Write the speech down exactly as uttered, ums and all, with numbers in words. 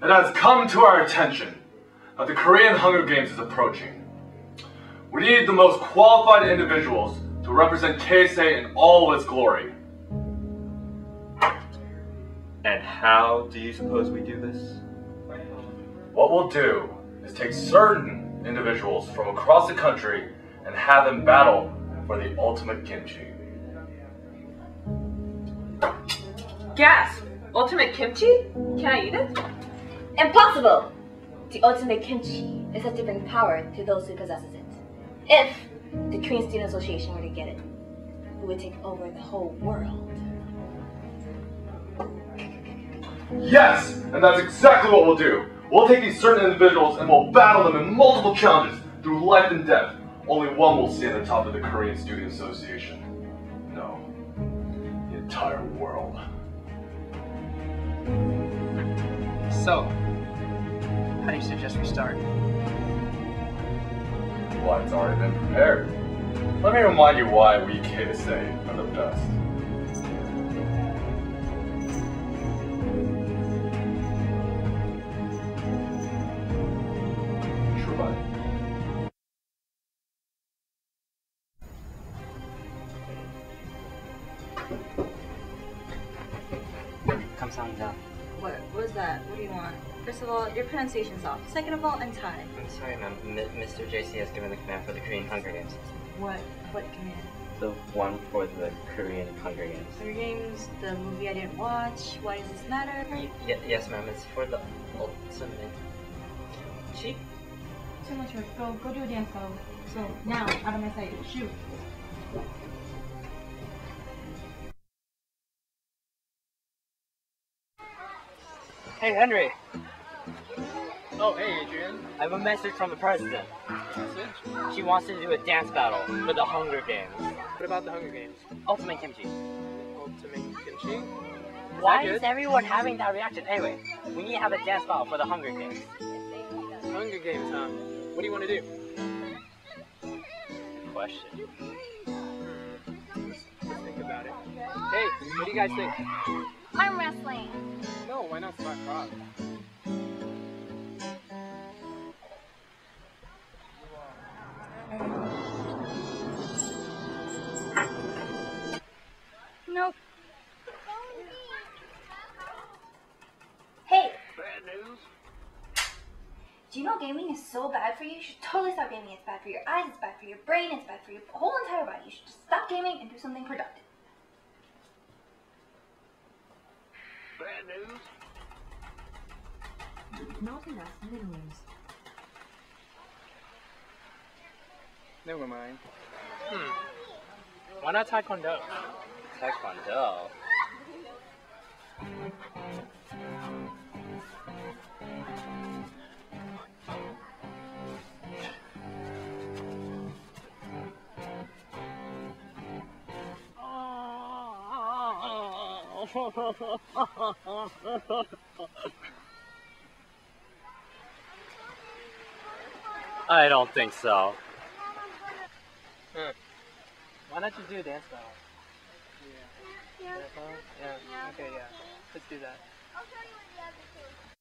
It has come to our attention that the Korean Hunger Games is approaching. We need the most qualified individuals to represent K S A in all its glory. And how do you suppose we do this? What we'll do is take certain individuals from across the country and have them battle for the ultimate kimchi. Gasp! Ultimate kimchi? Can I eat it? Impossible! The ultimate kimchi is said to bring power to those who possess it. If the Korean Student Association were to get it, we would take over the whole world. Yes! And that's exactly what we'll do. We'll take these certain individuals and we'll battle them in multiple challenges through life and death. Only one will stay at the top of the Korean Student Association. No. The entire world. So, how do you suggest we start? Well, it's already been prepared. Let me remind you why we K S A are the best. Try. Come on down. What? What is that? What do you want? First of all, your pronunciation's off. Second of all, I'm tired. I'm sorry, ma'am. Mister J C has given the command for the Korean Hunger Games. What? What command? The one for the Korean Hunger Games. Hunger Games, the movie I didn't watch. Why does this matter? Y yes, ma'am. It's for the ultimate. She? Too much work. Go, go do a dance go. So, now, out of my sight. Shoot. Hey, Henry. Oh, hey, Adrian. I have a message from the president. Message? She wants to do a dance battle for the Hunger Games. What about the Hunger Games? Ultimate kimchi. Ultimate kimchi? Why is everyone having that reaction? Anyway, we need to have a dance battle for the Hunger Games. Hunger Games, huh? What do you want to do? Good question. Let's think about it. Hey, what do you guys think? Arm wrestling. No, why not spot frog? Nope. Hey. Bad news. Do you know gaming is so bad for you? You should totally stop gaming. It's bad for your eyes, it's bad for your brain, it's bad for your whole entire body. You should just stop gaming and do something productive. Bad news. Not enough news. Never mind. Hmm. Why not taekwondo? Taekwondo? I don't think so. Huh. Why don't you do a dance battle? Yeah. Yeah. Yeah. Yeah. Yeah. Okay, yeah. Let's do that. I'll show you what the other two.